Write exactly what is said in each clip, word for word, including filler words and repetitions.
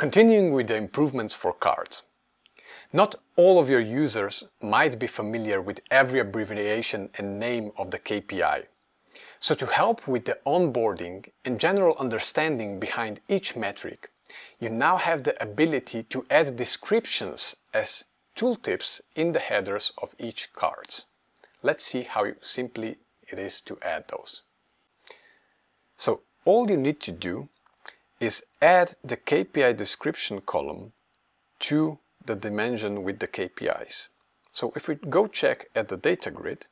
Continuing with the improvements for cards. Not all of your users might be familiar with every abbreviation and name of the K P I. So to help with the onboarding and general understanding behind each metric, you now have the ability to add descriptions as tooltips in the headers of each cards. Let's see how simply it is to add those. So all you need to do is add the K P I description column to the dimension with the K P Is. So if we go check at the data grid,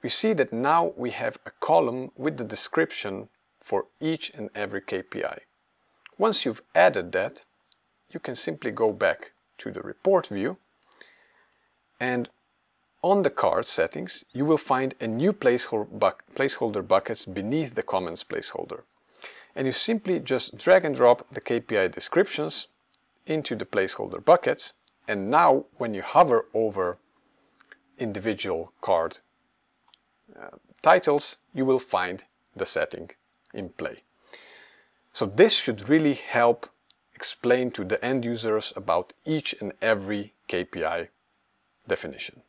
we see that now we have a column with the description for each and every K P I. Once you've added that, you can simply go back to the report view, and on the card settings, you will find a new placeholder buckets beneath the comments placeholder. And you simply just drag and drop the K P I descriptions into the placeholder buckets, and now when you hover over individual card uh, titles, you will find the setting in play. So this should really help explain to the end users about each and every K P I definition.